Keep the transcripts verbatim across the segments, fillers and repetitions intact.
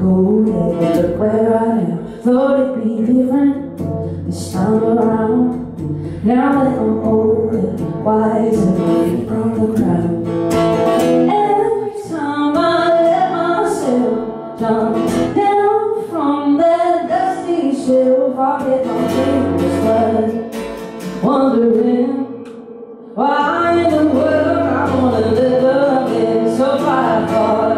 Go ahead, look where I am. Thought it'd be different this time around. Now that I'm older, wise and free from the crowd. Every time I let myself jump down from that dusty shelf, I get my fingers wet, wondering why in the world I want to live again so far apart.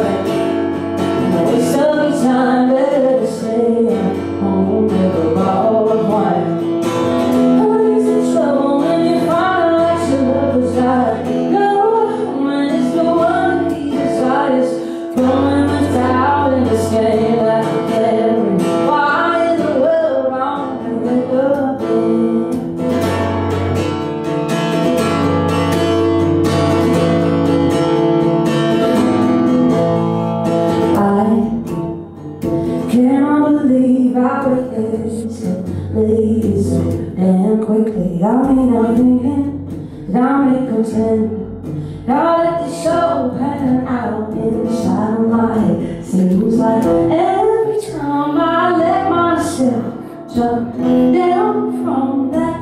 Ladies, and quickly, I mean, I'm thinking that I'm really content. Now that the show pan out inside my head, seems like every time I let myself jump down from that.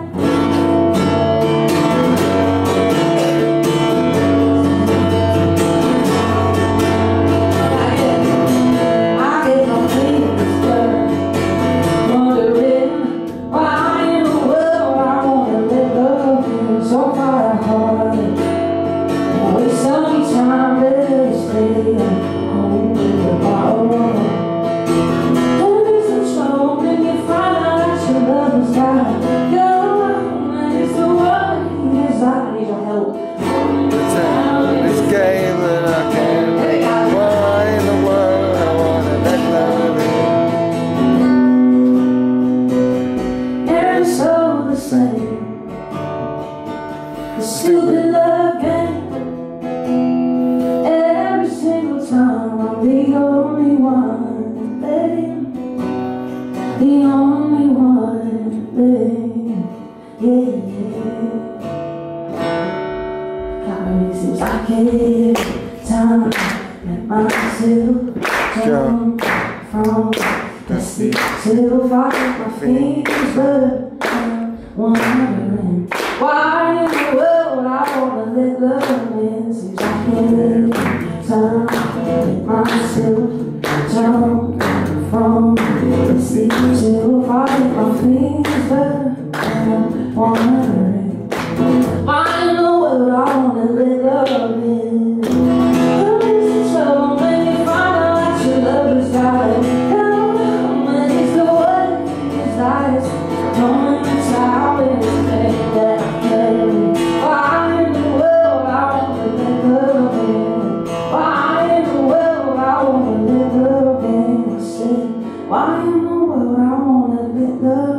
Stupid love game. Every single time I'm the only one, babe. The only one, babe. Yeah, yeah. God, it seems like it's time that myself jump from the seat till I get my fingers wet. I'm wondering why in the world I wanna let love in, see if I can every time let myself jump from the sea till I get my fingers wet. I'm wondering why in the world I wanna let love in. There is so many finds your love is dying. How many is the one who desires? Don't let me tell you anything that I can. Why in the world I wanna be loved?